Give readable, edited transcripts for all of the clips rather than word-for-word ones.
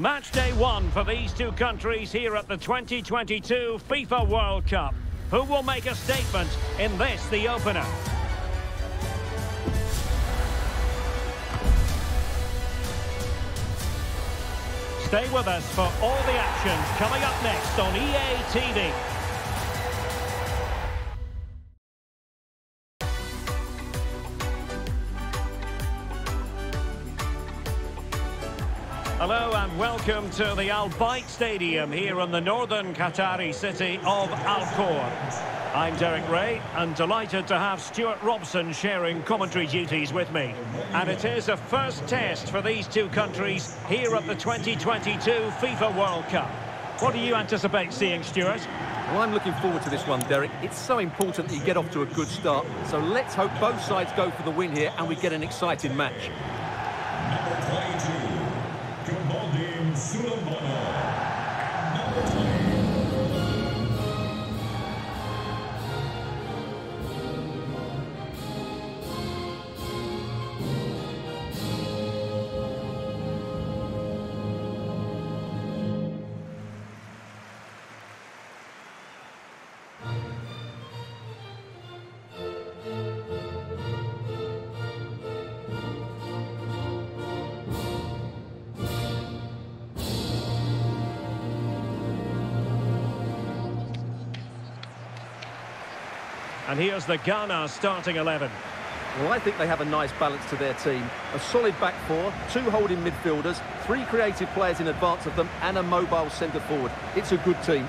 Match day one for these two countries here at the 2022 FIFA World Cup. Who will make a statement in this, the opener? Stay with us for all the action coming up next on EA TV. Hello and welcome to the Al Bayt Stadium here in the northern Qatari city of Al Khor. I'm Derek Ray and delighted to have Stuart Robson sharing commentary duties with me. And it is a first test for these two countries here at the 2022 FIFA World Cup. What do you anticipate seeing, Stuart? Well, I'm looking forward to this one, Derek. It's so important that you get off to a good start. So let's hope both sides go for the win here and we get an exciting match. Kamaldin Sulemana. And here's the Ghana starting 11. Well, I think they have a nice balance to their team. A solid back four, two holding midfielders, three creative players in advance of them, and a mobile centre forward. It's a good team.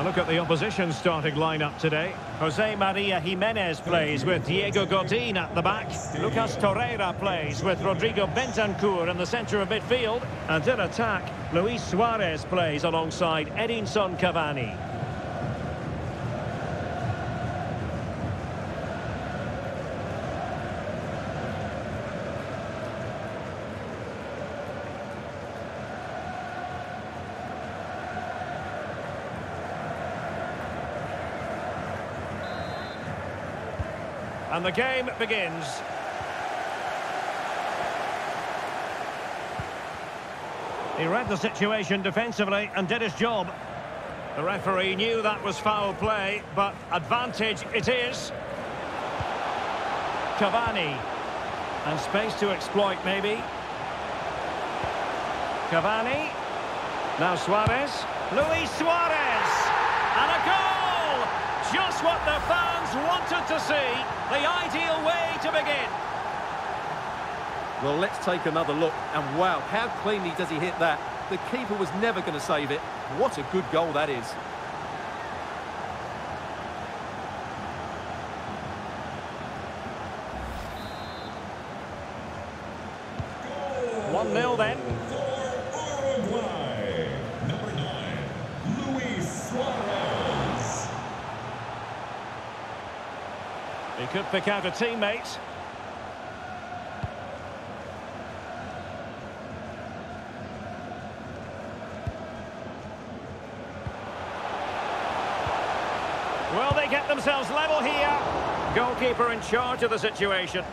A look at the opposition starting lineup today. Jose Maria Jimenez plays with Diego Godin at the back. Lucas Torreira plays with Rodrigo Bentancourt in the centre of midfield. And in attack, Luis Suarez plays alongside Edinson Cavani. And the game begins. He read the situation defensively and did his job. The referee knew that was foul play, but advantage it is. Cavani. And space to exploit, maybe. Cavani. Now Suarez. Luis Suarez! And a goal! Just what the fans wanted to see. The ideal way to begin. Well, let's take another look. And wow, how cleanly does he hit that? The keeper was never going to save it. What a good goal that is. Goal 1-0 then. For Uruguay, number 9, Luis Suarez. He could pick out a teammate. Will they get themselves level here? Goalkeeper in charge of the situation.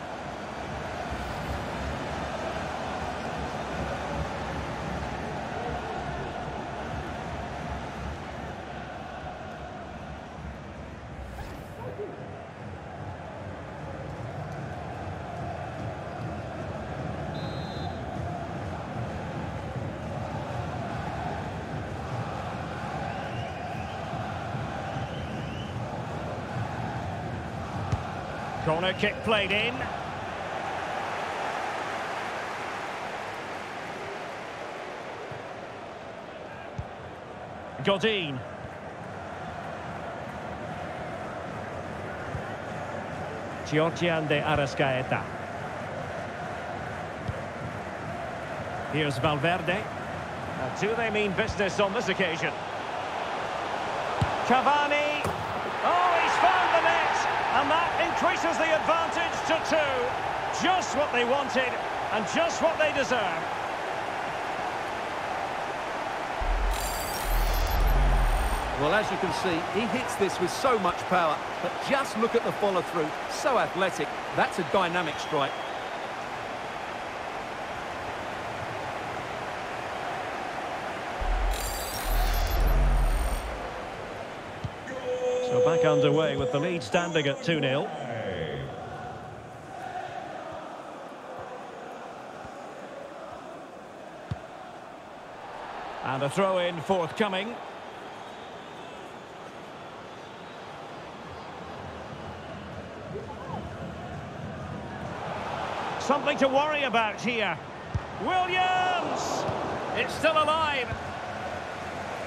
Corner kick played in. Godin. Giorgian de Arrascaeta. Here's Valverde. Now, do they mean business on this occasion? Cavani. Oh, he's found the net. And that increases the advantage to 2. Just what they wanted and just what they deserve. Well, as you can see, he hits this with so much power, but just look at the follow-through, so athletic. That's a dynamic strike. So back underway with the lead standing at 2-0. And a throw-in forthcoming. Something to worry about here. Williams! It's still alive.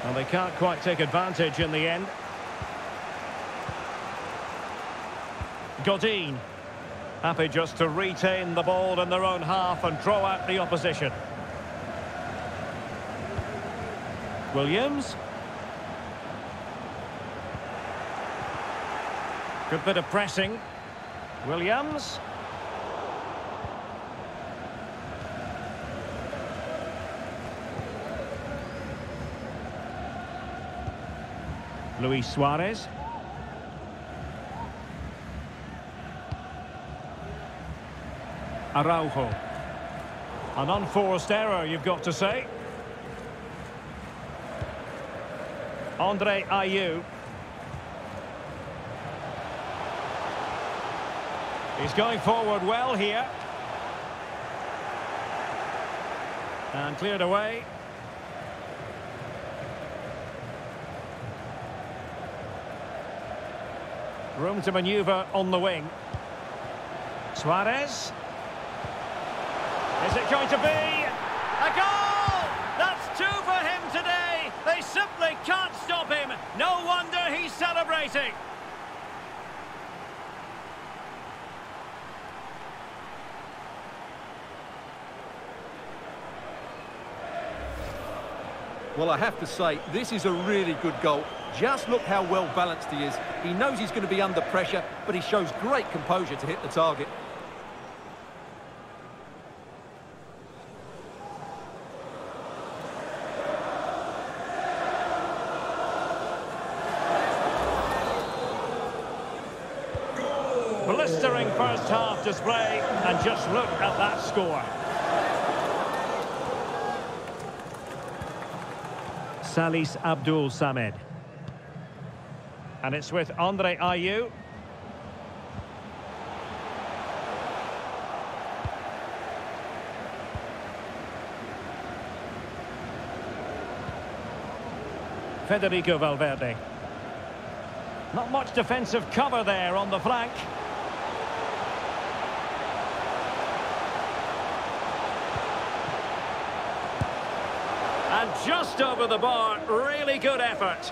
And they can't quite take advantage in the end. Godin. Happy just to retain the ball in their own half and draw out the opposition. Williams. Good bit of pressing. Williams. Luis Suarez. Araujo. An unforced error, you've got to say. Andre Ayu. He's going forward well here. And cleared away. Room to manoeuvre on the wing. Suarez. Is it going to be? A goal! That's 2 for him today. They simply can't stop him. No wonder he's celebrating. Well, I have to say, this is a really good goal. Just look how well balanced he is. He knows he's going to be under pressure, but he shows great composure to hit the target. Blistering first half display, and just look at that score. Salis Abdul Samed. And it's with Andre Ayew. Federico Valverde. Not much defensive cover there on the flank. And just over the bar, really good effort.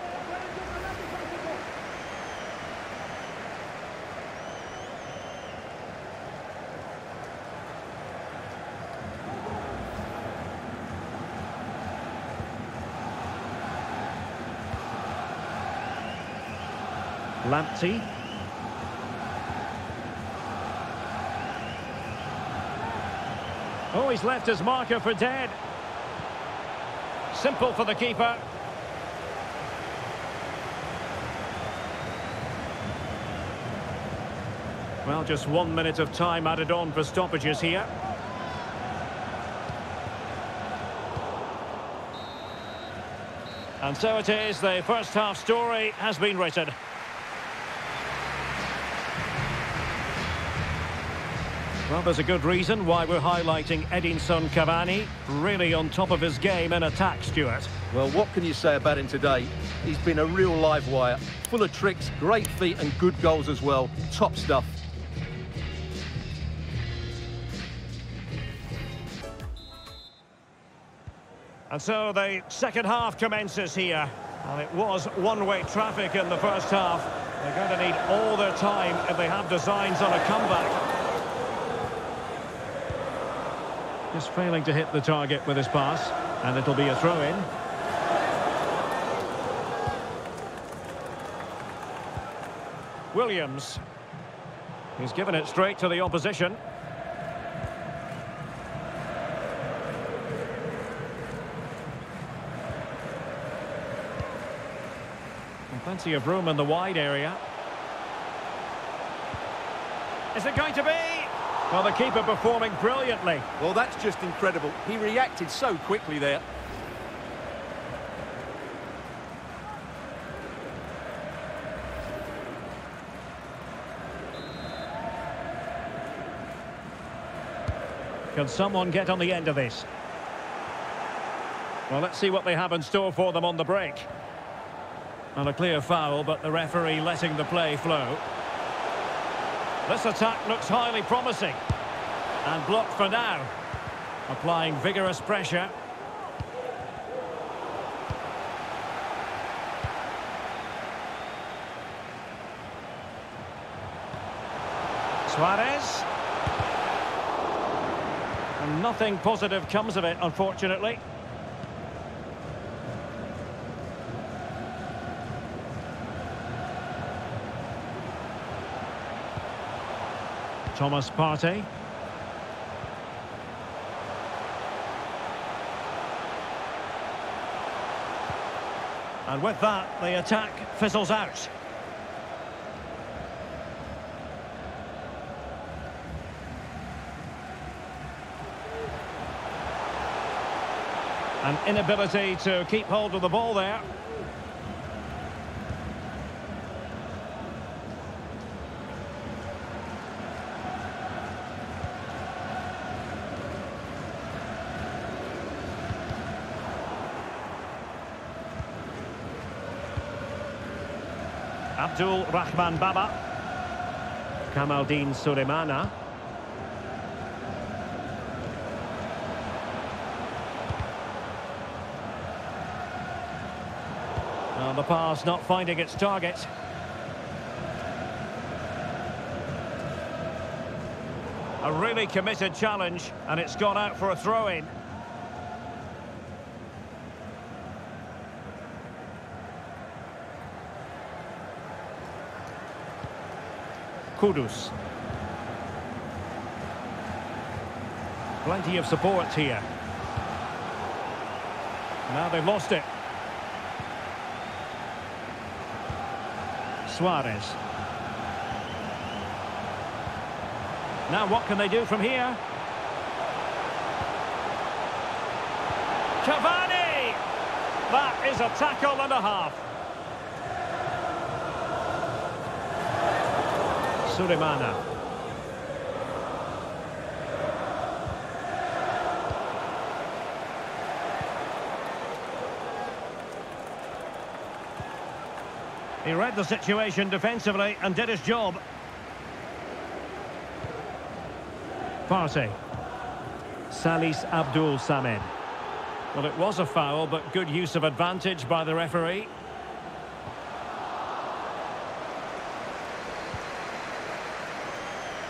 Lamptey. Oh, he's left his marker for dead. Simple for the keeper. Well, just 1 minute of time added on for stoppages here. And so it is, the first half story has been written. Well, there's a good reason why we're highlighting Edinson Cavani, really on top of his game in attack, Stuart. Well, what can you say about him today? He's been a real live wire, full of tricks, great feet and good goals as well. Top stuff. And so the second half commences here. And it was one-way traffic in the first half. They're going to need all their time if they have designs on a comeback. Just failing to hit the target with his pass, and it'll be a throw-in. Williams. He's given it straight to the opposition. And plenty of room in the wide area. Is it going to be? Well, the keeper performing brilliantly. Well, that's just incredible. He reacted so quickly there. Can someone get on the end of this? Well, let's see what they have in store for them on the break. And a clear foul, but the referee letting the play flow. This attack looks highly promising. And blocked for now. Applying vigorous pressure. Suarez. Nothing positive comes of it, unfortunately. Thomas Partey. And with that, the attack fizzles out. An inability to keep hold of the ball there. Abdul Rahman Baba. Kamaldin Sulemana. The pass not finding its target. A really committed challenge, and it's gone out for a throw-in. Kudus. Plenty of support here. Now they've lost it. Suarez. Now what can they do from here? Cavani! That is a tackle and a half. Sulemana. He read the situation defensively and did his job. Partey. Salis Abdul Samed. Well, it was a foul, but good use of advantage by the referee.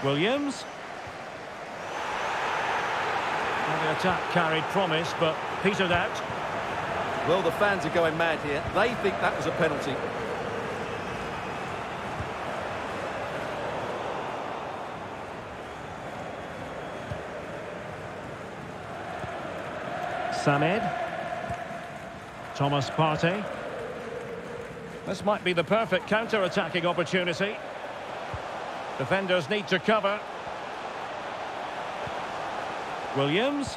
Williams. And the attack carried promise, but petered out. Well, the fans are going mad here. They think that was a penalty. Samed. Thomas Partey. This might be the perfect counter-attacking opportunity. Defenders need to cover. Williams.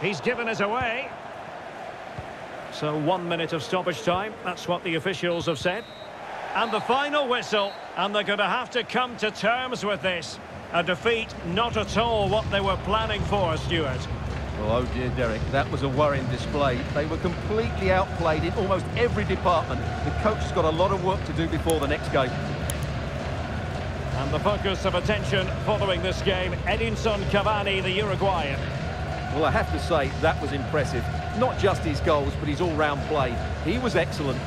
He's given it away. So 1 minute of stoppage time. That's what the officials have said. And the final whistle. And they're going to have to come to terms with this. A defeat not at all what they were planning for, Stuart. Well, oh dear, Derek, that was a worrying display. They were completely outplayed in almost every department. The coach's got a lot of work to do before the next game. And the focus of attention following this game, Edinson Cavani, the Uruguayan. Well, I have to say, that was impressive. Not just his goals, but his all-round play. He was excellent.